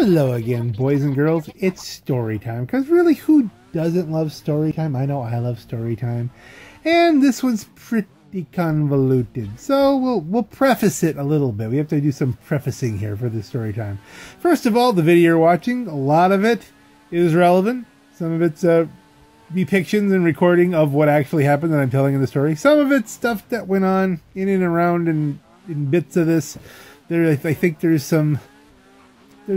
Hello again, boys and girls. It's story time, because really, who doesn't love story time? I know I love story time, and this one's pretty convoluted, so we'll preface it a little bit. We have to do some prefacing here for this story time. First of all, the video you're watching, a lot of it is relevant. Some of it's depictions and recording of what actually happened that I'm telling in the story. Some of it's stuff that went on in and around and in bits of this. I think there's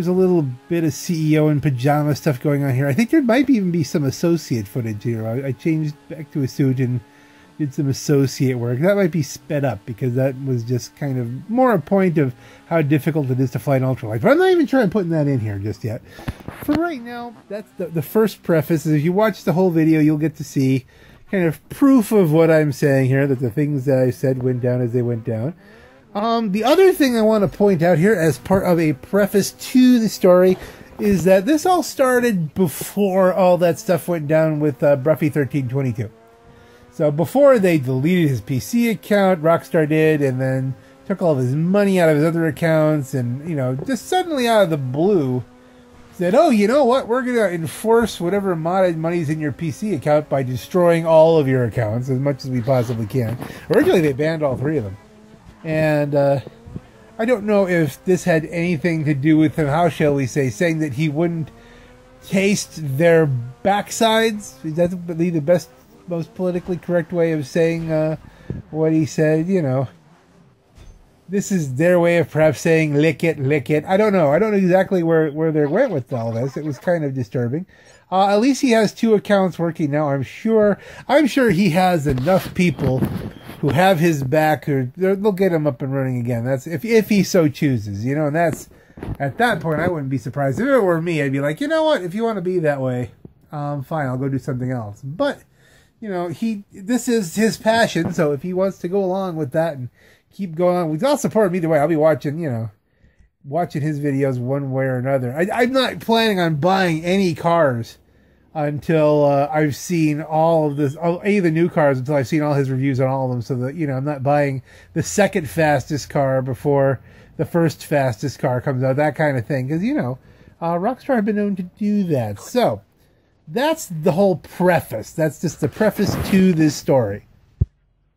a little bit of CEO in pajama stuff going on here. I think there might even be some associate footage here. I changed back to a suit and did some associate work. That might be sped up because that was just kind of more a point of how difficult it is to fly an ultralight. But I'm not even trying putting that in here just yet. For right now, that's the first preface. Is if you watch the whole video, you'll get to see kind of proof of what I'm saying here, that the things that I said went down as they went down. The other thing I want to point out here as part of a preface to the story is that this all started before all that stuff went down with Broughy1322. So before they deleted his PC account, Rockstar did, and then took all of his money out of his other accounts and, you know, just suddenly out of the blue said, oh, you know what, we're going to enforce whatever modded money's in your PC account by destroying all of your accounts as much as we possibly can. Originally, they banned all three of them. And I don't know if this had anything to do with him, how shall we say, saying that he wouldn't taste their backsides. That's really the best, most politically correct way of saying what he said. You know, this is their way of perhaps saying, lick it, lick it. I don't know. I don't know exactly where they went with all this. It was kind of disturbing. At least he has two accounts working now, I'm sure. I'm sure he has enough people who have his back, or they'll get him up and running again. That's if he so chooses, you know. And that's at that point, I wouldn't be surprised if it were me. I'd be like, you know what? If you want to be that way, fine. I'll go do something else. But you know, this is his passion. So if he wants to go along with that and keep going on, I'll support him either way. I'll be watching, you know, watching his videos one way or another. I'm not planning on buying any cars until I've seen all of this, any of the new cars, until I've seen all his reviews on all of them, so that, you know, I'm not buying the second fastest car before the first fastest car comes out, that kind of thing, because, you know, Rockstar have been known to do that. So that's the whole preface. That's just the preface to this story.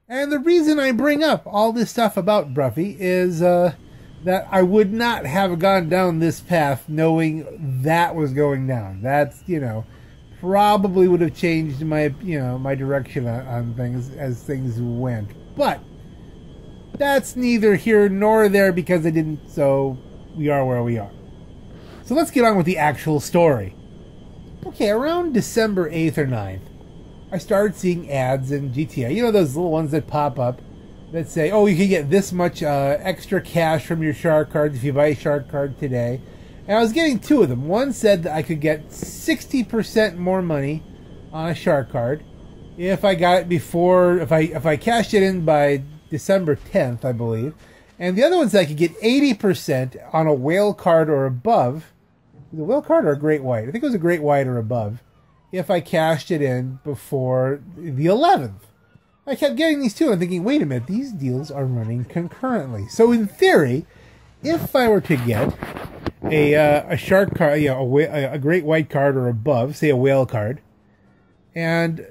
And the reason I bring up all this stuff about Broughy is that I would not have gone down this path knowing that was going down. That's, you know, probably would have changed my, you know, my direction on things as things went. But that's neither here nor there, because I didn't, so we are where we are. So let's get on with the actual story. Okay, around December 8th or 9th, I started seeing ads in GTA. You know, those little ones that pop up that say, oh, you can get this much extra cash from your shark cards if you buy a shark card today. And I was getting two of them. One said that I could get 60% more money on a shark card if I got it before, if I cashed it in by December 10th, I believe. And the other one said I could get 80% on a whale card or above. Was it a whale card or a great white? I think it was a great white or above if I cashed it in before the 11th. I kept getting these two and thinking, wait a minute, these deals are running concurrently. So in theory, if I were to get a shark card, you know, a great white card or above, say a whale card, and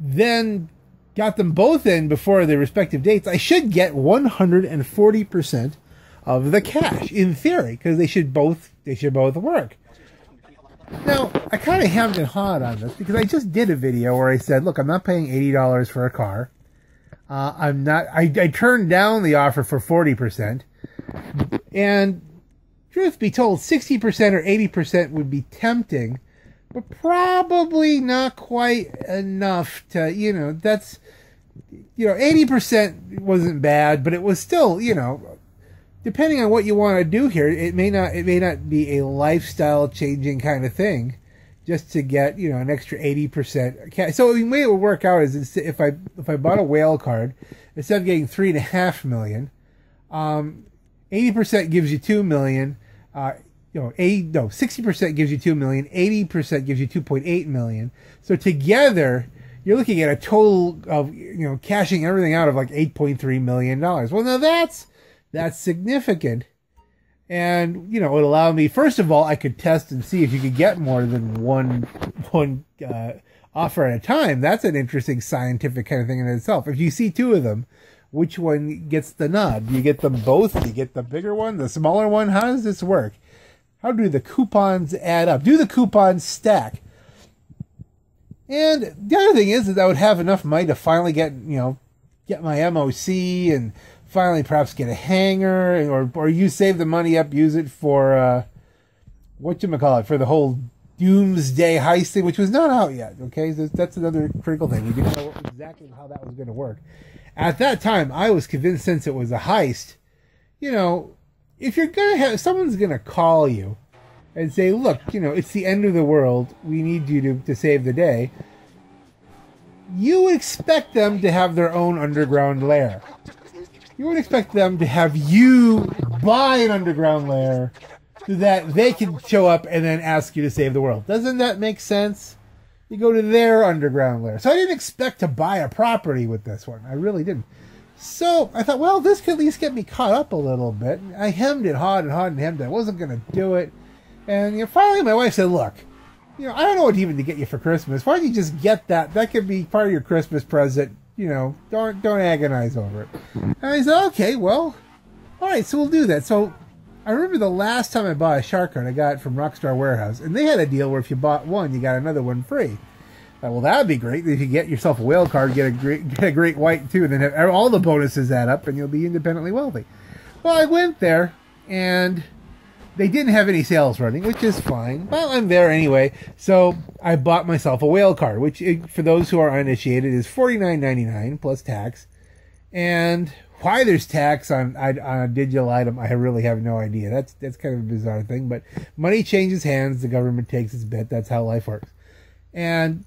then got them both in before the respective dates, I should get 140% of the cash in theory, because they should both work. Now I kind of hemmed and hawed on this because I just did a video where I said, look, I'm not paying $80 for a car. I turned down the offer for 40%, and truth be told, 60% or 80% would be tempting, but probably not quite enough to, you know, that's, you know, 80% wasn't bad, but it was still, you know, depending on what you want to do here, it may not be a lifestyle changing kind of thing just to get, you know, an extra 80% cash. So the way it would work out is if I bought a whale card, instead of getting $3.5 million, 80% gives you $2 million. 60% gives you $2 million. 80% gives you $2.8 million. So together, you're looking at a total of, you know, cashing everything out of like $8.3 million. Well, now that's significant. And, you know, it allowed me, first of all, I could test and see if you could get more than one offer at a time. That's an interesting scientific kind of thing in itself. If you see two of them, which one gets the nod? Do you get them both? Do you get the bigger one, the smaller one? How does this work? How do the coupons add up? Do the coupons stack? And the other thing is that I would have enough money to finally get, you know, get my MOC and finally perhaps get a hanger, or you save the money up, use it for, whatchamacallit, for the whole Doomsday Heist thing, which was not out yet, okay? That's another critical thing. We didn't know exactly how that was going to work. At that time, I was convinced, since it was a heist, you know, if you're going to have, someone's going to call you and say, look, you know, it's the end of the world, we need you to save the day, you expect them to have their own underground lair. You would expect them to have you buy an underground lair so that they can show up and then ask you to save the world. Doesn't that make sense? You go to their underground lair. So I didn't expect to buy a property with this one. I really didn't. So I thought, well, this could at least get me caught up a little bit. I hemmed and hawed and hawed and hemmed. I wasn't going to do it. And, you know, finally my wife said, look, you know, I don't know what even to get you for Christmas. Why don't you just get that? That could be part of your Christmas present. You know, don't agonize over it. And I said, okay, well, all right, so we'll do that. So I remember the last time I bought a shark card, I got it from Rockstar Warehouse, and they had a deal where if you bought one, you got another one free. I thought, well, that'd be great. If you get yourself a whale card, get a great white too, and then have all the bonuses add up, and you'll be independently wealthy. Well, I went there, and they didn't have any sales running, which is fine. Well, I'm there anyway, so I bought myself a whale card, which, for those who are uninitiated, is $49.99 plus tax. And why there's tax on a digital item, I really have no idea. That's kind of a bizarre thing, but money changes hands, the government takes its bit, that's how life works. And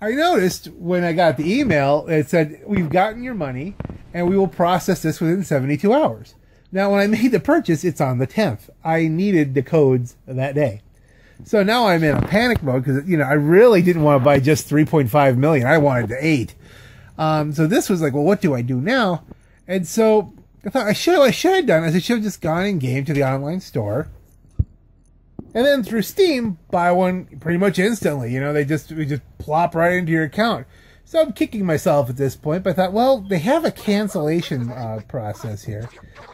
I noticed when I got the email, it said, we've gotten your money, and we will process this within 72 hours. Now, when I made the purchase, it's on the 10th. I needed the codes that day. So now I'm in a panic mode because, you know, I really didn't want to buy just 3.5 million. I wanted the 8. So this was like, well, what do I do now? And so I thought I should have just gone in game to the online store. And then through Steam, buy one pretty much instantly. You know, they just plop right into your account. So I'm kicking myself at this point, but I thought, well, they have a cancellation process here.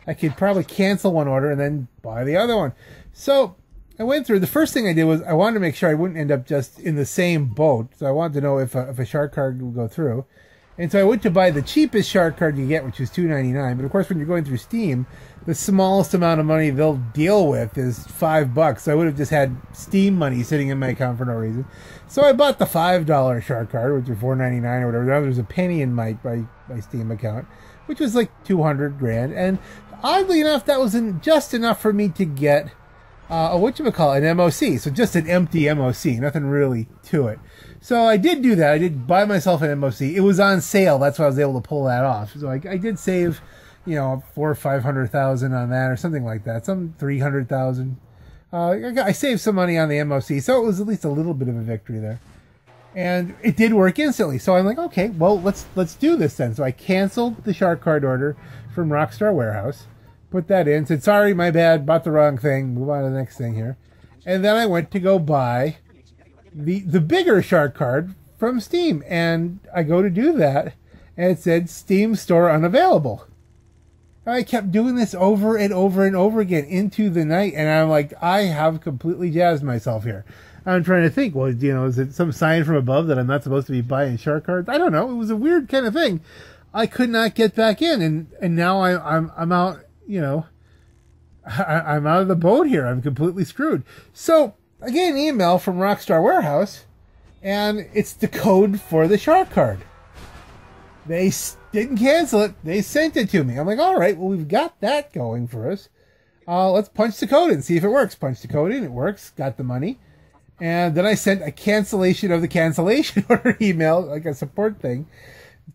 I could probably cancel one order and then buy the other one. So I went through. The first thing I did was I wanted to make sure I wouldn't end up just in the same boat. So I wanted to know if a shark card would go through. And so I went to buy the cheapest shark card you get, which was $2.99. But of course, when you're going through Steam, the smallest amount of money they'll deal with is $5. So I would have just had Steam money sitting in my account for no reason. So I bought the $5 shark card, which was $4.99 or whatever. Now there's a penny in my Steam account, which was like $200 grand. And oddly enough, that wasn't just enough for me to get an MOC. So just an empty MOC, nothing really to it. So I did do that. I did buy myself an MOC. It was on sale. That's why I was able to pull that off. So I did save, you know, 400,000 or 500,000 on that, or something like that. Some 300,000. I saved some money on the MOC, so it was at least a little bit of a victory there. And it did work instantly. So I'm like, okay, well, let's do this then. So I canceled the shark card order from Rockstar Warehouse, put that in, said sorry, my bad, bought the wrong thing. Move on to the next thing here, and then I went to go buy the bigger shark card from Steam, and I go to do that, and it said Steam Store unavailable. I kept doing this over and over and over again into the night, and I'm like, I have completely jazzed myself here. I'm trying to think, well, you know, is it some sign from above that I'm not supposed to be buying shark cards? I don't know. It was a weird kind of thing. I could not get back in, and now I'm out. You know, I'm out of the boat here. I'm completely screwed. So I get an email from Rockstar Warehouse, and it's the code for the shark card. They didn't cancel it. They sent it to me. I'm like, all right, well, we've got that going for us. Let's punch the code and see if it works. Punch the code in. It works. Got the money. And then I sent a cancellation of the cancellation order email, like a support thing.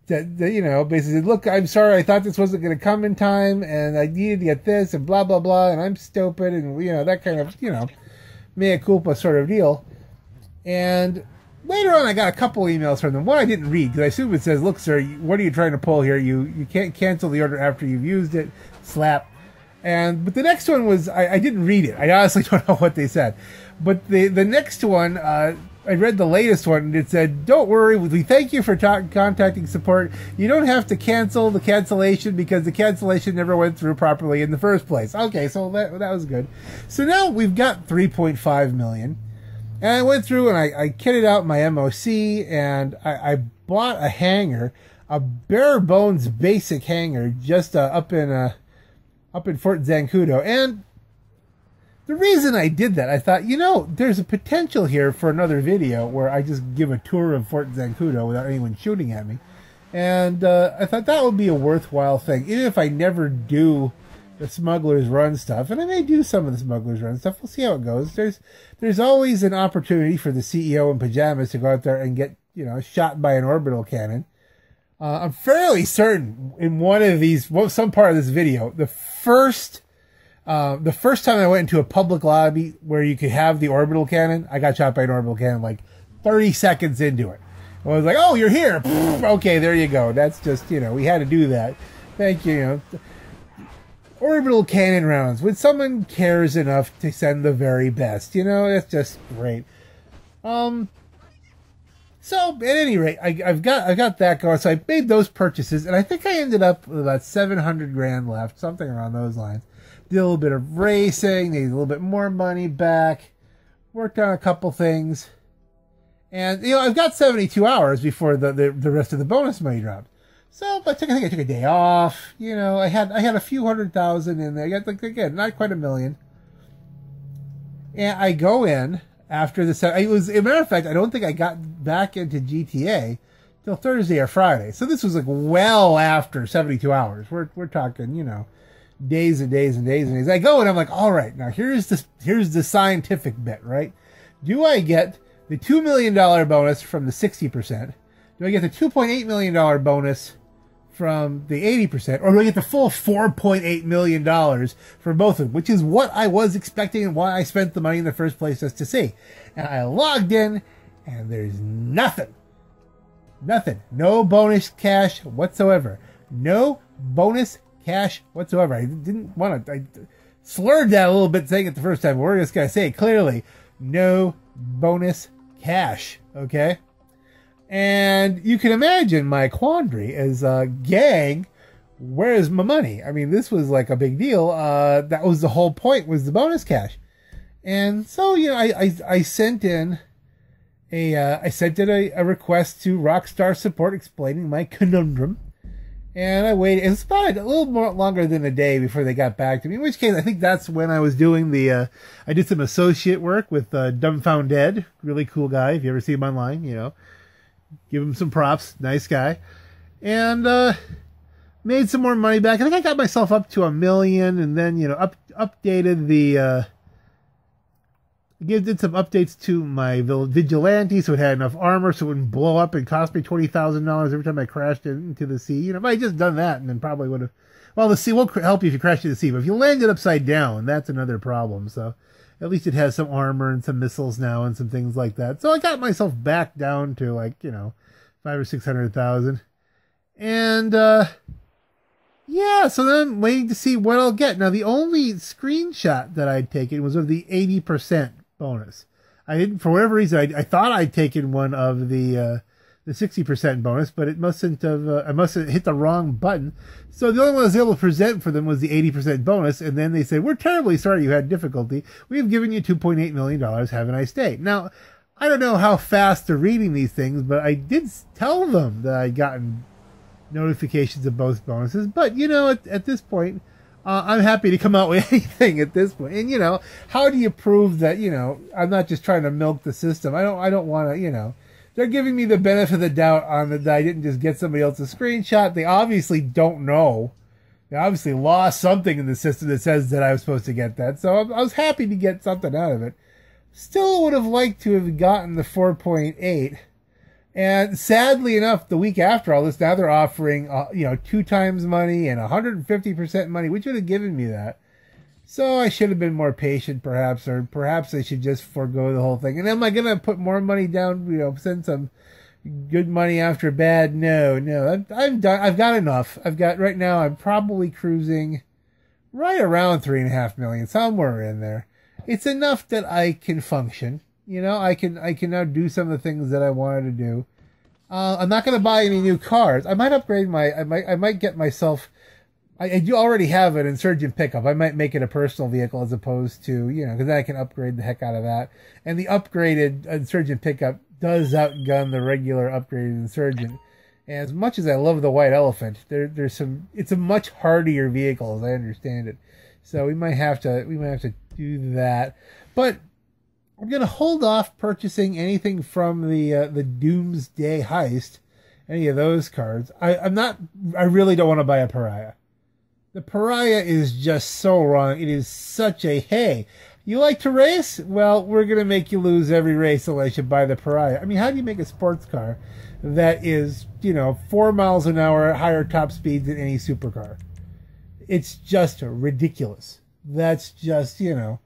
That, you know, basically said, look, I'm sorry, I thought this wasn't going to come in time, and I needed to get this, and blah, blah, blah, and I'm stupid, and, you know, that kind of, you know, mea culpa sort of deal. And later on, I got a couple emails from them. One I didn't read, because I assume it says, look, sir, what are you trying to pull here? You can't cancel the order after you've used it. Slap. But the next one was, I didn't read it. I honestly don't know what they said. But the next one, I read the latest one, and it said, don't worry, we thank you for contacting support. You don't have to cancel the cancellation because the cancellation never went through properly in the first place. Okay, so that was good. So now we've got 3.5 million. And I went through and I kitted out my MOC, and I bought a hanger, a bare bones basic hanger, just up in Fort Zancudo. And the reason I did that, I thought, you know, there's a potential here for another video where I just give a tour of Fort Zancudo without anyone shooting at me. And I thought that would be a worthwhile thing, even if I never do the Smuggler's Run stuff. And I may do some of the Smuggler's Run stuff. We'll see how it goes. There's always an opportunity for the CEO in pajamas to go out there and get, you know, shot by an orbital cannon. I'm fairly certain in one of these, well, some part of this video, the first time I went into a public lobby where you could have the orbital cannon, I got shot by an orbital cannon like 30 seconds into it. I was like, oh, you're here. Okay, there you go. That's just, you know, we had to do that. Thank you. You know. Orbital cannon rounds. When someone cares enough to send the very best, you know, it's just great. So at any rate, I've got that going. So I made those purchases, and I think I ended up with about 700 grand left, something around those lines. Did a little bit of racing, needed a little bit more money back, worked on a couple things. And, you know, I've got 72 hours before the rest of the bonus money dropped. So I think I took a day off. You know, I had a few $100,000 in there. I got, like, again, not quite a million. And I go in after the... It was, as a matter of fact, I don't think I got back into GTA till Thursday or Friday. So this was, like, well after 72 hours. We're talking, you know, days and days and days and days. I go and I'm like, all right, now here's the scientific bit, right? Do I get the $2 million bonus from the 60%? Do I get the $2.8 million bonus from the 80%? Or do I get the full $4.8 million for both of them? Which is what I was expecting and why I spent the money in the first place just to see. And I logged in and there's nothing. Nothing. No bonus cash whatsoever. No bonus cash whatsoever. I didn't want to... I slurred that a little bit saying it the first time. We're just going to say it clearly. No bonus cash. Okay? And you can imagine my quandary as a gang. Where's my money? I mean, this was like a big deal. That was the whole point, was the bonus cash. And so, you know, I sent in a request to Rockstar support explaining my conundrum. And I waited. It was probably a little more longer than a day before they got back to me. In which case, I think that's when I was doing the... I did some associate work with Dumbfound Dead. Really cool guy. If you ever see him online, you know, give him some props. Nice guy. And made some more money back. I think I got myself up to $1 million, and then, you know, updated the... did some updates to my Vigilante so it had enough armor so it wouldn't blow up and cost me $20,000 every time I crashed into the sea. You know, if I had just done that, and then probably would have... Well, the sea won't help you if you crash into the sea, but if you land it upside down, that's another problem. So at least it has some armor and some missiles now and some things like that. So I got myself back down to, like, you know, 500,000 or 600,000. And, yeah, so then I'm waiting to see what I'll get. Now, the only screenshot that I'd taken was of the 80% bonus. I didn't, for whatever reason, I thought I'd taken one of the 60% bonus, but it mustn't have, I must have hit the wrong button. So the only one I was able to present for them was the 80% bonus, and then they said, we're terribly sorry you had difficulty. We've given you $2.8 million. Have a nice day. Now, I don't know how fast they're reading these things, but I did tell them that I'd gotten notifications of both bonuses, but, you know, at this point, I'm happy to come out with anything at this point. And, you know, how do you prove that, you know, I'm not just trying to milk the system? I don't want to, you know, they're giving me the benefit of the doubt on that I didn't just get somebody else's screenshot. They obviously don't know. They obviously lost something in the system that says that I was supposed to get that. So I was happy to get something out of it. Still would have liked to have gotten the 4.8. And sadly enough, the week after all this, now they're offering, you know, 2 times money and 150% money, which would have given me that. So I should have been more patient, perhaps, or perhaps I should just forego the whole thing. And am I going to put more money down, you know, send some good money after bad? No, no, I'm done. I've got enough. I've got, right now, I'm probably cruising right around 3.5 million, somewhere in there. It's enough that I can function. You know, I can now do some of the things that I wanted to do. I'm not going to buy any new cars. I might upgrade my, I might get myself, I do already have an Insurgent pickup. I might make it a personal vehicle as opposed to, you know, because then I can upgrade the heck out of that. And the upgraded Insurgent pickup does outgun the regular upgraded Insurgent. And as much as I love the White Elephant, there's some, it's a much hardier vehicle as I understand it. So we might have to do that. But I'm going to hold off purchasing anything from the Doomsday Heist, any of those cards. I really don't want to buy a Pariah. The Pariah is just so wrong. It is such a, hey, you like to race? Well, we're going to make you lose every race unless you buy the Pariah. I mean, how do you make a sports car that is, you know, 4 miles an hour higher top speed than any supercar? It's just ridiculous. That's just, you know,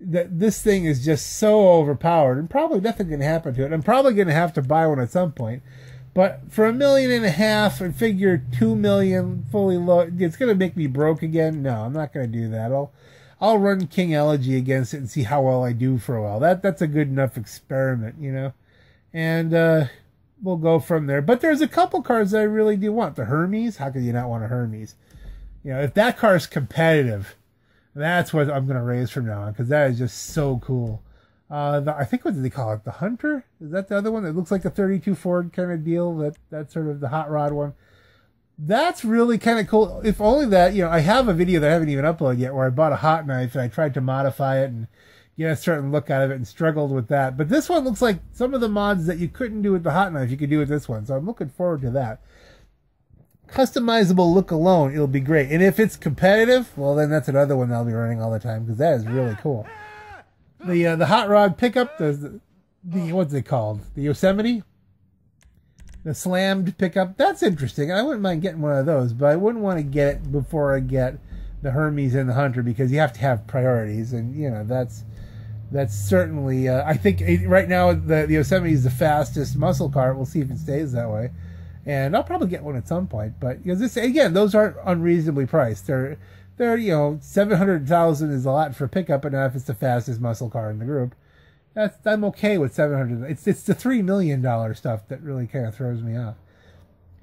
this thing is just so overpowered, and probably nothing can happen to it. I'm probably going to have to buy one at some point. But for $1.5 million and figure $2 million fully loaded, it's going to make me broke again. No, I'm not going to do that. I'll run King Elegy against it and see how well I do for a while. That's a good enough experiment, you know. And we'll go from there. But there's a couple cards that I really do want. The Hermes. How could you not want a Hermes? You know, if that car is competitive, that's what I'm going to raise from now on, because that is just so cool. I think, what did they call it? The Hunter? Is that the other one that looks like a 32 Ford kind of deal? That's sort of the hot rod one. That's really kind of cool. If only that, you know, I have a video that I haven't even uploaded yet where I bought a hot knife and I tried to modify it and get a certain look out of it and struggled with that. But this one looks like some of the mods that you couldn't do with the hot knife, you could do with this one. So I'm looking forward to that. Customizable look alone, it'll be great. And if it's competitive, well, then that's another one I'll be running all the time, because that is really cool. The hot rod pickup, the what's it called? The Yosemite? The slammed pickup. That's interesting. I wouldn't mind getting one of those, but I wouldn't want to get it before I get the Hermes and the Hunter, because you have to have priorities, and, you know, that's certainly... I think right now the Yosemite is the fastest muscle car. We'll see if it stays that way. And I'll probably get one at some point, but because this, again, those aren't unreasonably priced. They're you know, 700,000 is a lot for pickup, and if it's the fastest muscle car in the group, I'm okay with 700. It's the $3 million stuff that really kind of throws me off.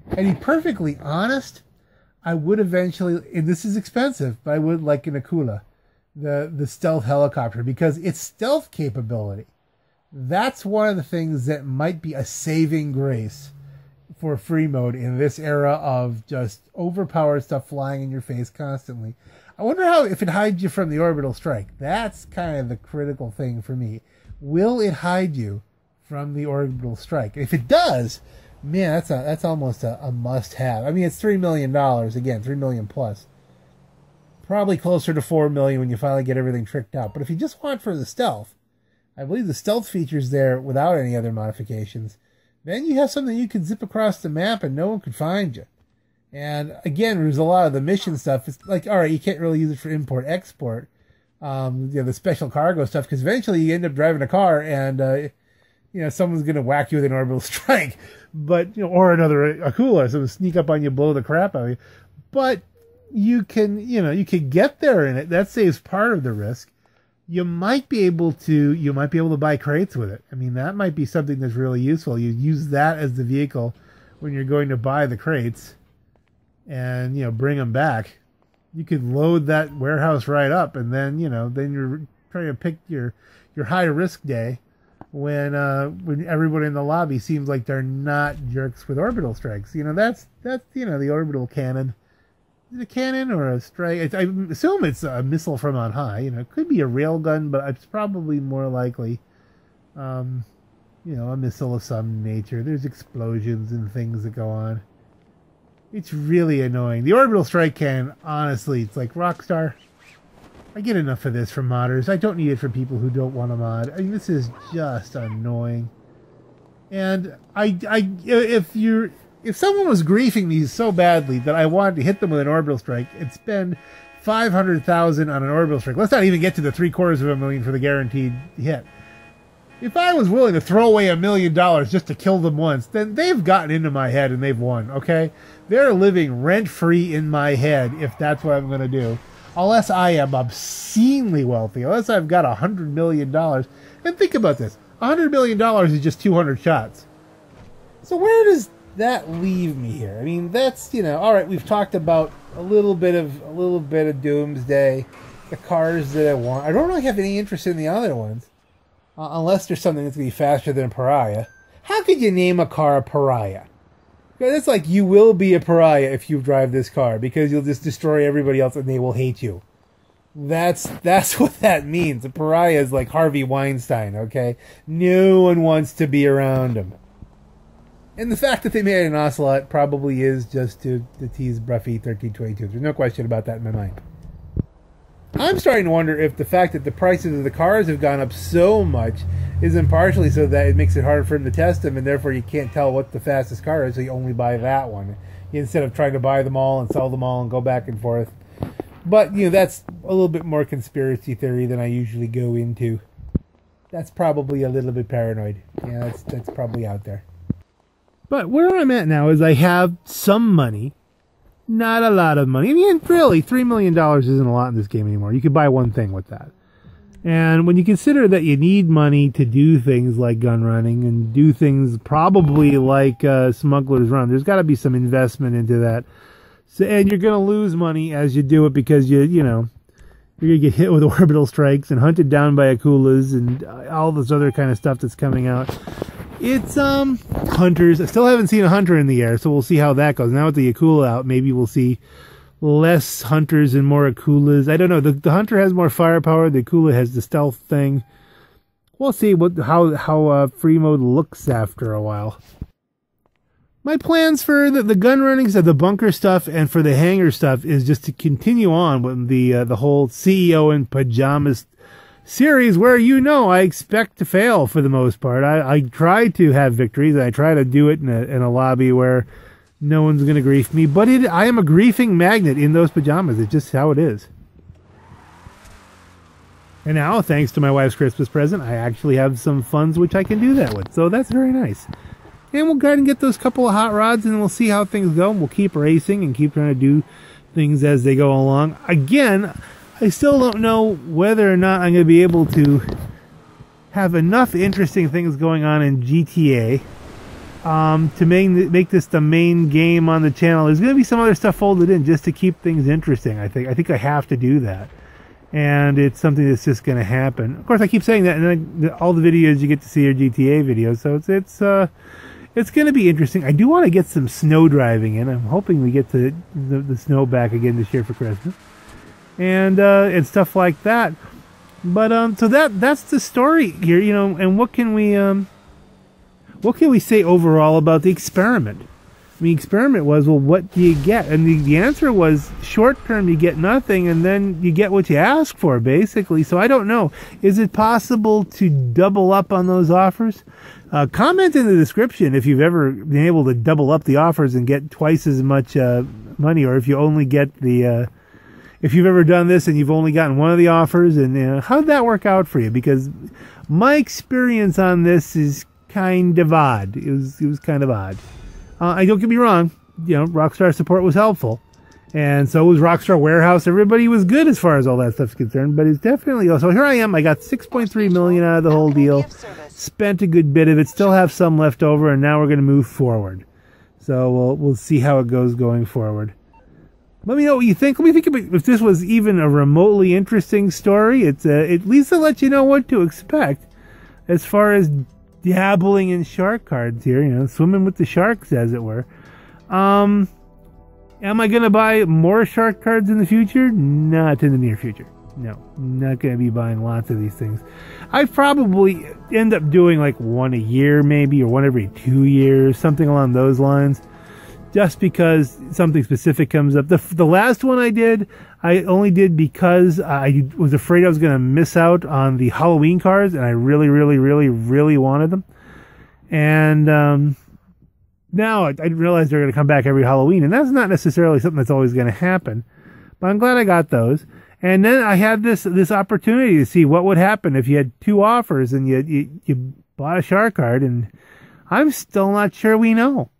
And to be perfectly honest, I would eventually, and this is expensive, but I would like an Akula, the stealth helicopter, because its stealth capability, that's one of the things that might be a saving grace for free mode in this era of just overpowered stuff flying in your face constantly. I wonder how, if it hides you from the orbital strike. That's kind of the critical thing for me. Will it hide you from the orbital strike? If it does, man, that's almost a must-have. I mean, it's $3 million again, $3 million plus. Probably closer to $4 million when you finally get everything tricked out. But if you just want for the stealth, I believe the stealth feature's there without any other modifications. Then you have something you can zip across the map and no one can find you. And again, there's a lot of the mission stuff. It's like, all right, you can't really use it for import-export, you know, the special cargo stuff, because eventually you end up driving a car and, you know, someone's going to whack you with an orbital strike, but, you know, or another Akula, so sneak up on you, blow the crap out of you. But you can, you know, you can get there in it. That saves part of the risk. You might be able to buy crates with it. I mean, that might be something that's really useful. You use that as the vehicle when you're going to buy the crates and, you know, bring them back. You could load that warehouse right up, and then, you know, then you're trying to pick your high risk day when everyone in the lobby seems like they're not jerks with orbital strikes. You know, that's you know, the orbital cannon. Is it a cannon or a strike? I assume it's a missile from on high. You know, it could be a railgun, but it's probably more likely, you know, a missile of some nature. There's explosions and things that go on. It's really annoying. The orbital strike cannon, honestly, it's like, Rockstar, I get enough of this from modders. I don't need it for people who don't want to mod. I mean, this is just annoying. And if someone was griefing me so badly that I wanted to hit them with an orbital strike and spend $500,000 on an orbital strike, let's not even get to the $750,000 for the guaranteed hit. If I was willing to throw away $1 million just to kill them once, then they've gotten into my head and they've won, okay? They're living rent-free in my head if that's what I'm going to do. unless I am obscenely wealthy, unless I've got $100 million. And think about this, $100 million is just 200 shots. So where does that leave me here? I mean, that's, you know, all right, we've talked about a little bit of Doomsday, the cars that I want. I don't really have any interest in the other ones, unless there's something that's gonna be faster than Pariah. How could you name a car a Pariah? It's like, you will be a pariah if you drive this car, because you'll just destroy everybody else and they will hate you. That's what that means. A pariah is like Harvey Weinstein, okay? No one wants to be around him. And the fact that they made an Ocelot probably is just to tease Broughy1322. There's no question about that in my mind. I'm starting to wonder if the fact that the prices of the cars have gone up so much is impartially so that it makes it harder for him to test them, and therefore you can't tell what the fastest car is, so you only buy that one instead of trying to buy them all and sell them all and go back and forth. But, you know, that's a little bit more conspiracy theory than I usually go into. That's probably a little bit paranoid. Yeah, that's probably out there. But where I'm at now is I have some money. Not a lot of money. I mean, really, $3 million isn't a lot in this game anymore. You could buy one thing with that. And when you consider that you need money to do things like gun running and do things probably like Smuggler's Run, there's got to be some investment into that. So, and you're going to lose money as you do it, because, you know, you're going to get hit with orbital strikes and hunted down by Akulas and all this other kind of stuff that's coming out. It's, Hunters. I still haven't seen a Hunter in the air, so we'll see how that goes. Now with the Akula out, maybe we'll see less Hunters and more Akulas. I don't know. The Hunter has more firepower. The Akula has the stealth thing. We'll see how free mode looks after a while. My plans for the gun running, so the bunker stuff, and for the hangar stuff is just to continue on with the whole CEO in pajamas series, where, you know, I expect to fail for the most part. I try to have victories, and I try to do it in a lobby where no one's going to grief me, but I am a griefing magnet in those pajamas. It's just how it is. And now, thanks to my wife's Christmas present, I actually have some funds which I can do that with, so that's very nice. And we'll go ahead and get those couple of hot rods, and we'll see how things go, and we'll keep racing and keep trying to do things as they go along. Again, I still don't know whether or not I'm going to be able to have enough interesting things going on in GTA to make this the main game on the channel. There's going to be some other stuff folded in just to keep things interesting, I think. I think I have to do that. And it's something that's just going to happen. Of course, I keep saying that, and then all the videos you get to see are GTA videos, so it's going to be interesting. I do want to get some snow driving in. I'm hoping we get to the snow back again this year for Christmas. And stuff like that. But so that's the story here, you know. And what can we say overall about the experiment? I mean, experiment was, well, what do you get? And the answer was, short term you get nothing, and then you get what you ask for, basically. So I don't know. Is it possible to double up on those offers? Comment in the description if you've ever been able to double up the offers and get twice as much money, or if you only get the if you've ever done this and you've only gotten one of the offers, and how did that work out for you? Because my experience on this is kind of odd. It was kind of odd. Don't get me wrong, you know, Rockstar support was helpful, and so was Rockstar Warehouse. Everybody was good as far as all that stuff's concerned, but it's definitely... So here I am. I got $6.3 million out of the whole deal, spent a good bit of it, still have some left over, and now we're going to move forward. So we'll see how it goes going forward. Let me know what you think. Let me think about if this was even a remotely interesting story. It's at least to let you know what to expect as far as dabbling in shark cards here, you know, swimming with the sharks, as it were. Am I going to buy more shark cards in the future? Not in the near future. No, I'm not going to be buying lots of these things. I probably end up doing like one a year maybe, or one every 2 years, something along those lines. Just because something specific comes up. The last one I did, I only did because I was afraid I was going to miss out on the Halloween cards, and I really, really, really, really wanted them. And now I realize they're going to come back every Halloween, and that's not necessarily something that's always going to happen. But I'm glad I got those. And then I had this opportunity to see what would happen if you had two offers and you bought a shark card, and I'm still not sure we know.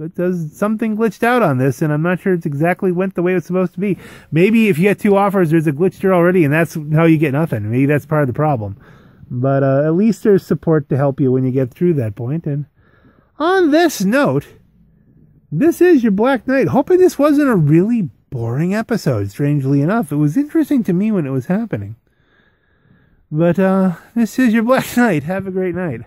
It does something glitched out on this, and I'm not sure it's exactly went the way it's supposed to be. Maybe if you get two offers, there's a glitch there already, and that's how you get nothing. Maybe that's part of the problem. But at least there's support to help you when you get through that point. And on this note, this is your Black Knight. Hoping this wasn't a really boring episode, strangely enough. It was interesting to me when it was happening. But this is your Black Knight. Have a great night.